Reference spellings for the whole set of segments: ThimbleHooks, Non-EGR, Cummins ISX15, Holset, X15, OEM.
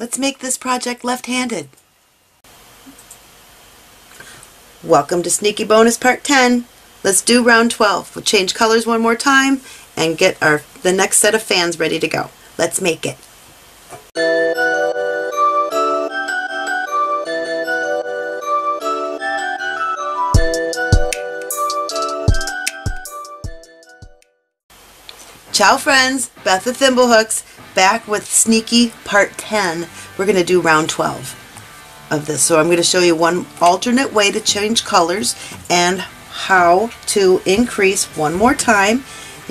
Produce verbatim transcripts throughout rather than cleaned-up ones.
Let's make this project left-handed. Welcome to Sneaky Bonus Part ten. Let's do round twelve. We'll change colors one more time and get our the next set of fans ready to go. Let's make it. Ciao friends, Beth of ThimbleHooks, back with Sneaky Part ten. We're going to do round twelve of this. So I'm going to show you one alternate way to change colors and how to increase one more time,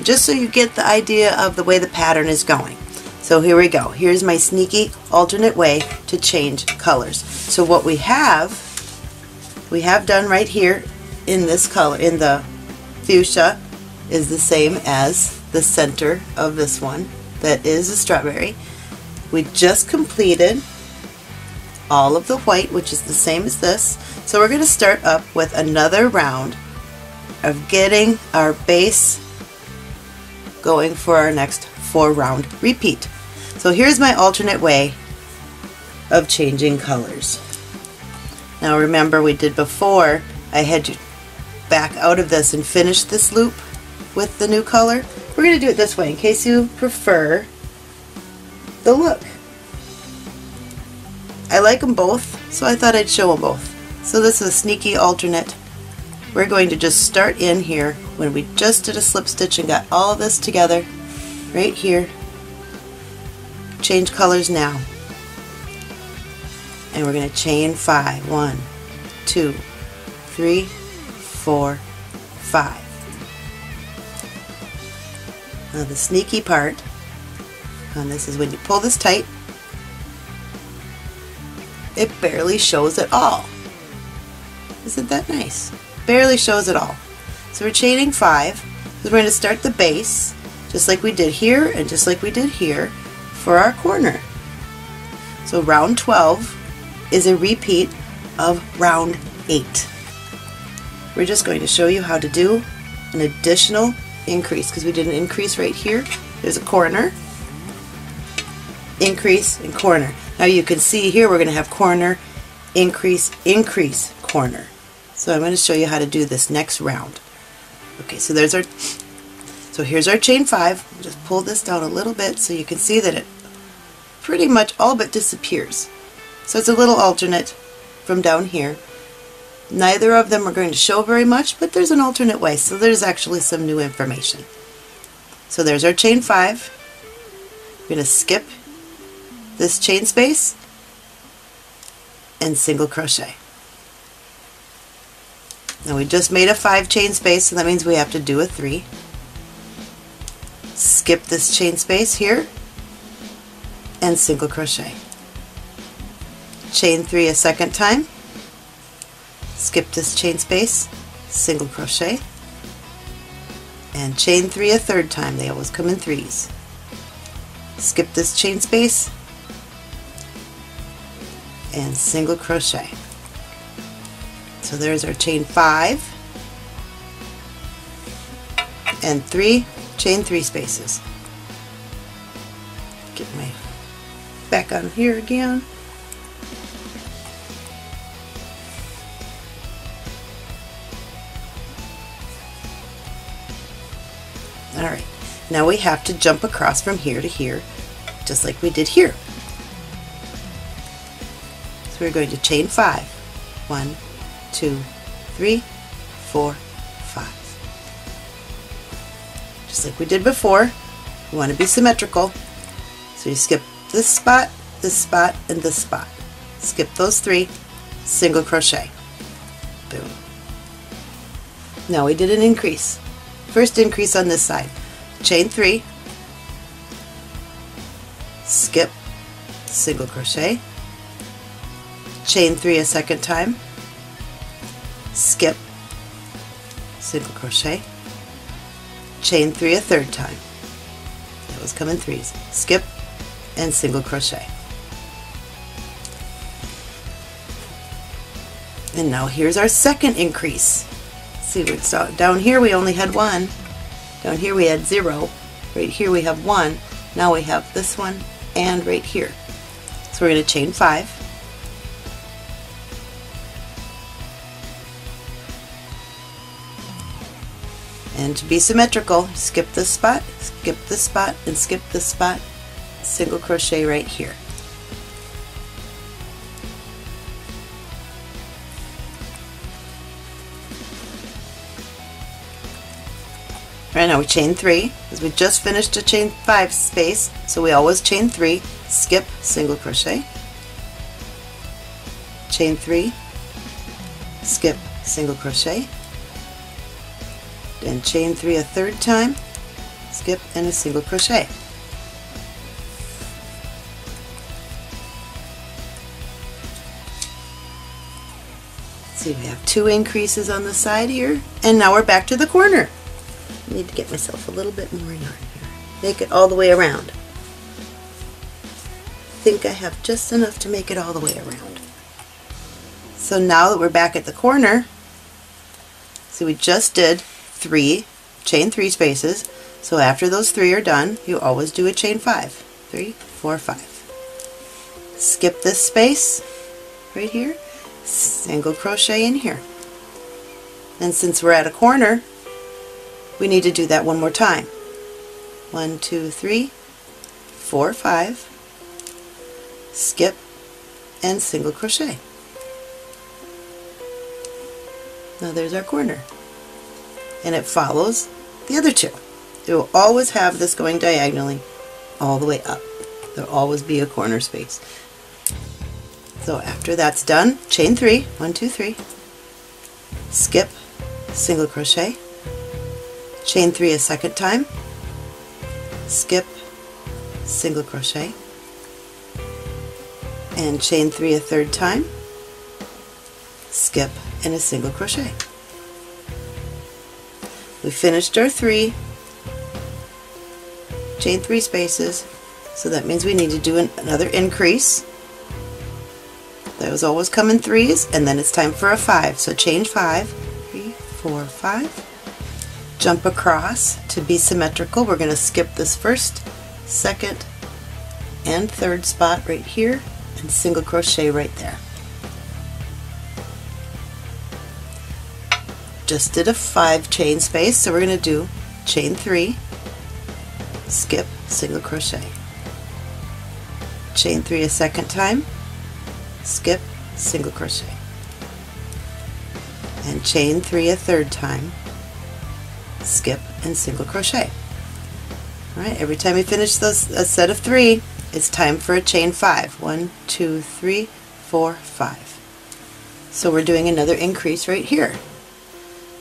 just so you get the idea of the way the pattern is going. So here we go. Here's my sneaky alternate way to change colors. So what we have, we have done right here in this color, in the fuchsia, is the same as the center of this one that is a strawberry. We just completed all of the white, which is the same as this. So we're going to start up with another round of getting our base going for our next four round repeat. So here's my alternate way of changing colors. Now remember, we did before, I had to back out of this and finish this loop with the new color. We're going to do it this way in case you prefer the look. I like them both, so I thought I'd show them both. So this is a sneaky alternate. We're going to just start in here when we just did a slip stitch and got all of this together right here. Change colors now. And we're going to chain five. One, two, three, four, five. Now the sneaky part on this is when you pull this tight, it barely shows at all. Isn't that nice? Barely shows at all. So we're chaining five. We're going to start the base just like we did here and just like we did here for our corner. So round twelve is a repeat of round eight. We're just going to show you how to do an additional increase, because we did an increase right here. There's a corner, increase, and corner. Now you can see here we're going to have corner, increase, increase, corner. So I'm going to show you how to do this next round. Okay, so there's our, so here's our chain five. I'll just pull this down a little bit so you can see that it pretty much all but disappears. So it's a little alternate from down here. Neither of them are going to show very much, but there's an alternate way, so there's actually some new information. So there's our chain five. We're going to skip this chain space and single crochet. Now we just made a five chain space, so that means we have to do a three. Skip this chain space here and single crochet. Chain three a second time, skip this chain space, single crochet, and chain three a third time. They always come in threes. Skip this chain space and single crochet. So there's our chain five and three, chain three spaces. Get my back on here again. Alright, now we have to jump across from here to here just like we did here. So we're going to chain five. One, two, three, four, five. Just like we did before, you want to be symmetrical. So you skip this spot, this spot, and this spot. Skip those three, single crochet. Boom. Now we did an increase. First increase on this side. Chain three, skip, single crochet, chain three a second time, skip, single crochet, chain three a third time. That was coming threes. Skip and single crochet. And now here's our second increase. See, so down here we only had one, down here we had zero, right here we have one, now we have this one, and right here. So we're going to chain five, and to be symmetrical, skip this spot, skip this spot, and skip this spot, single crochet right here. Right now we chain three, because we just finished a chain five space, so we always chain three, skip, single crochet, chain three, skip, single crochet, and chain three a third time, skip, and a single crochet. See, we have two increases on the side here, and now we're back to the corner. I need to get myself a little bit more yarn here. Make it all the way around. I think I have just enough to make it all the way around. So now that we're back at the corner, so we just did three, chain three spaces. So after those three are done, you always do a chain five. Three, four, five. Skip this space right here, single crochet in here. And since we're at a corner, we need to do that one more time. One, two, three, four, five, skip, and single crochet. Now there's our corner. And it follows the other two. It will always have this going diagonally all the way up. There will always be a corner space. So after that's done, chain three, one, two, three, skip, single crochet, chain three a second time, skip, single crochet, and chain three a third time, skip, and a single crochet. We finished our three, chain three spaces, so that means we need to do an, another increase. Those always come in threes, and then it's time for a five, so chain five, three, four, five. Jump across to be symmetrical. We're going to skip this first, second, and third spot right here, and single crochet right there. Just did a five chain space, so we're going to do chain three, skip, single crochet, chain three a second time, skip, single crochet, and chain three a third time, skip, and single crochet. Alright, every time you finish those, a set of three, it's time for a chain five. One, two, three, four, five. So we're doing another increase right here.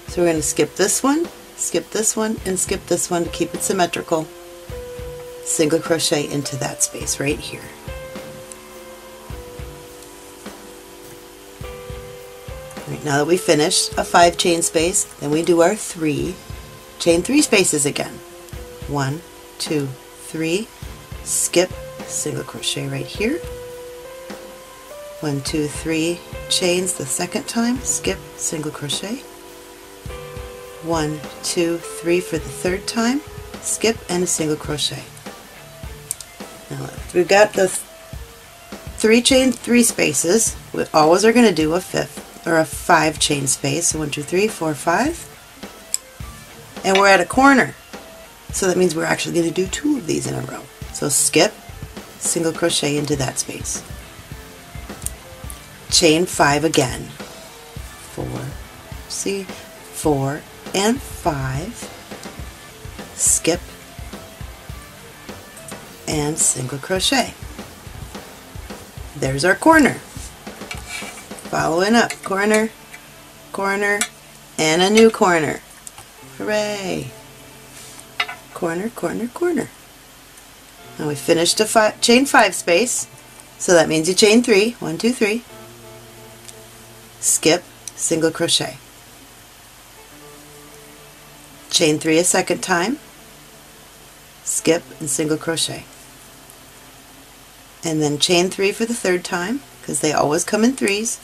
So we're going to skip this one, skip this one, and skip this one to keep it symmetrical. Single crochet into that space right here. Right, now that we finished a five chain space, then we do our three. Chain three spaces again. One, two, three, skip, single crochet right here. One, two, three, chains the second time, skip, single crochet. One, two, three for the third time, skip, and a single crochet. Now we've got the three chain three spaces. We always are going to do a fifth or a five chain space. So one, two, three, four, five. And we're at a corner, so that means we're actually going to do two of these in a row. So skip, single crochet into that space. Chain five again. Four, see, four and five. Skip and single crochet. There's our corner. Following up, corner, corner, and a new corner. Hooray! Corner, corner, corner. Now we finished a fi chain five space, so that means you chain three. One, two, three. Skip, single crochet. Chain three a second time. Skip and single crochet. And then chain three for the third time, because they always come in threes.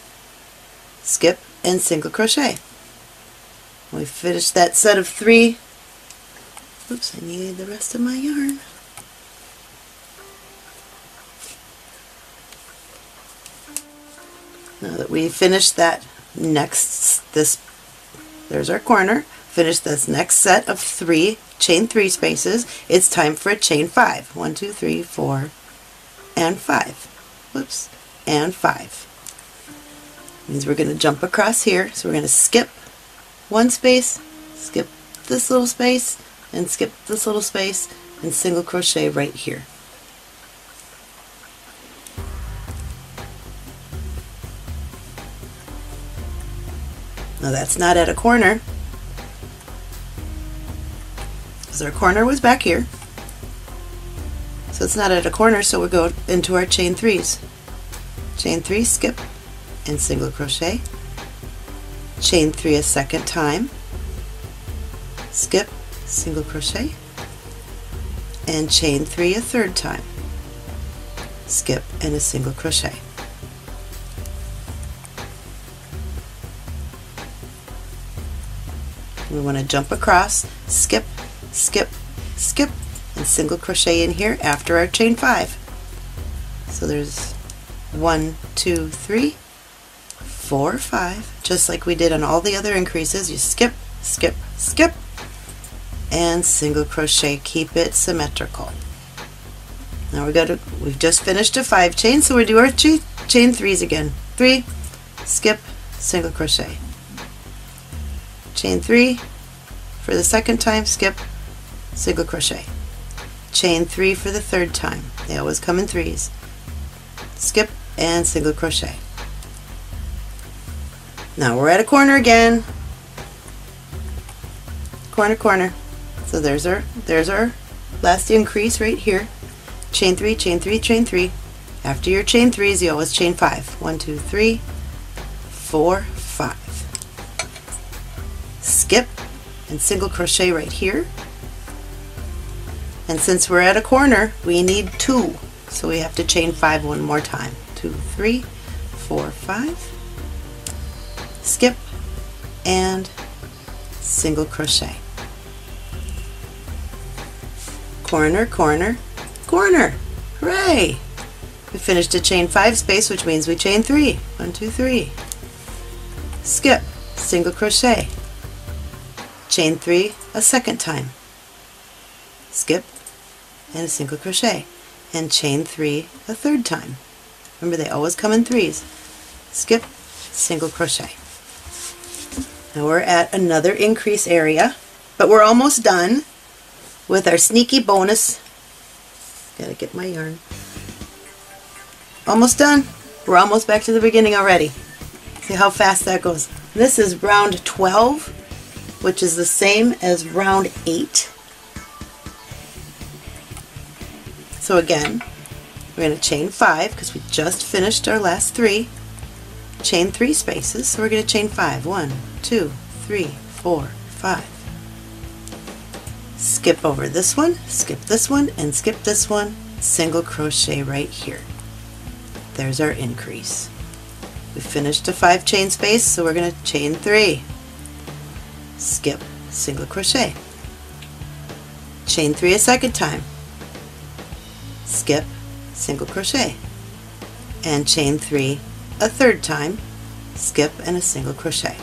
Skip and single crochet. We finished that set of three. Oops, I needed the rest of my yarn. Now that we finished that next, this, there's our corner, finish this next set of three, chain three spaces, it's time for a chain five. One, two, three, four, and five. Whoops, and five. Means we're going to jump across here, so we're going to skip one space, skip this little space, and skip this little space, and single crochet right here. Now that's not at a corner, because our corner was back here. So it's not at a corner, so we'll go into our chain threes. Chain three, skip, and single crochet. Chain three a second time, skip, single crochet, and chain three a third time, skip, and a single crochet. We want to jump across, skip, skip, skip, and single crochet in here after our chain five. So there's one, two, three, four, five, just like we did on all the other increases. You skip, skip, skip, and single crochet. Keep it symmetrical. Now we got to, we've just finished a five chain, so we do our two chain threes again. Three, skip, single crochet. Chain three for the second time, skip, single crochet. Chain three for the third time. They always come in threes. Skip and single crochet. Now we're at a corner again. Corner, corner. So there's our there's our last increase right here. Chain three, chain three, chain three. After your chain threes, you always chain five. One, two, three, four, five. Skip and single crochet right here. And since we're at a corner, we need two. So we have to chain five one more time. Two, three, four, five. Skip and single crochet. Corner, corner, corner. Hooray! We finished a chain five space, which means we chain three. One, two, three. Skip, single crochet. Chain three a second time. Skip and a single crochet. And chain three a third time. Remember, they always come in threes. Skip, single crochet. Now we're at another increase area, but we're almost done with our sneaky bonus. Gotta get my yarn. Almost done. We're almost back to the beginning already. See how fast that goes. This is round twelve, which is the same as round eight. So again, we're going to chain five because we just finished our last three. Chain three spaces, so we're going to chain five. One, two, three, four, five. Skip over this one, skip this one, and skip this one. Single crochet right here. There's our increase. We finished a five chain space, so we're going to chain three. Skip, single crochet. Chain three a second time. Skip, single crochet, and chain three a third time, skip and a single crochet.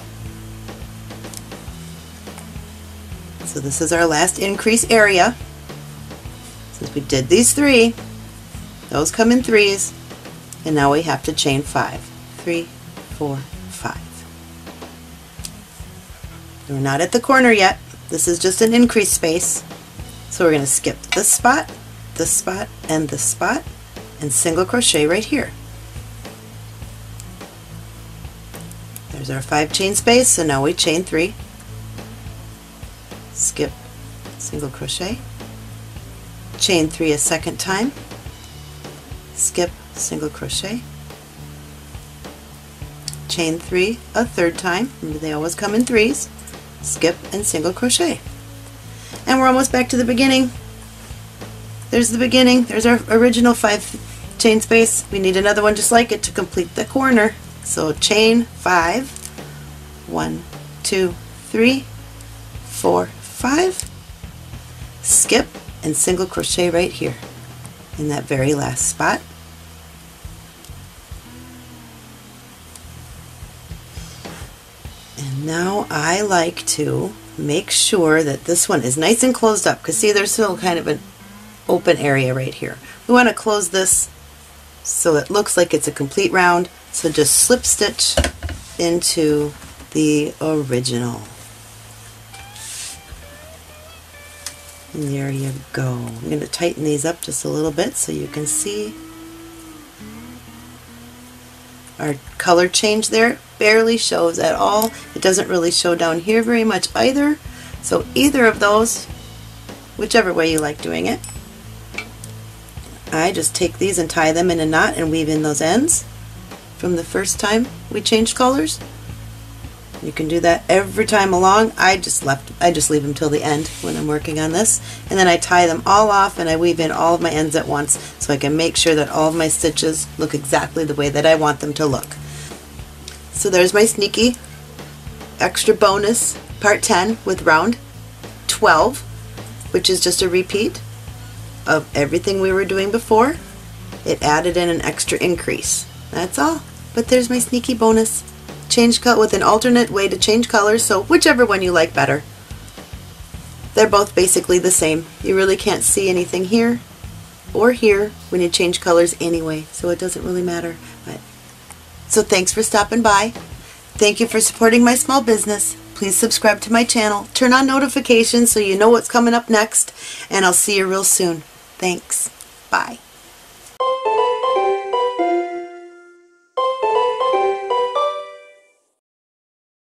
So this is our last increase area. Since we did these three, those come in threes, and now we have to chain five. Three, four, five. We're not at the corner yet. This is just an increase space. So we're going to skip this spot, this spot, and this spot, and single crochet right here. There's our five chain space, so now we chain three, skip, single crochet, chain three a second time, skip, single crochet, chain three a third time, remember they always come in threes, skip and single crochet. And we're almost back to the beginning. There's the beginning, there's our original five chain space. We need another one just like it to complete the corner. So chain five, one, two, three, four, five, skip and single crochet right here in that very last spot. And now I like to make sure that this one is nice and closed up, because see, there's still kind of an open area right here. We want to close this so it looks like it's a complete round. So just slip stitch into the original. And there you go. I'm going to tighten these up just a little bit so you can see our color change there. Barely shows at all. It doesn't really show down here very much either. So either of those, whichever way you like doing it, I just take these and tie them in a knot and weave in those ends from the first time we changed colors. You can do that every time along. I just left, I just leave them till the end when I'm working on this, and then I tie them all off and I weave in all of my ends at once so I can make sure that all of my stitches look exactly the way that I want them to look. So there's my sneaky extra bonus part ten with round twelve, which is just a repeat of everything we were doing before. It added in an extra increase. That's all. But there's my sneaky bonus. Change color with an alternate way to change colors, so whichever one you like better. They're both basically the same. You really can't see anything here or here when you change colors anyway, so it doesn't really matter. But so thanks for stopping by. Thank you for supporting my small business. Please subscribe to my channel. Turn on notifications so you know what's coming up next, and I'll see you real soon. Thanks. Bye.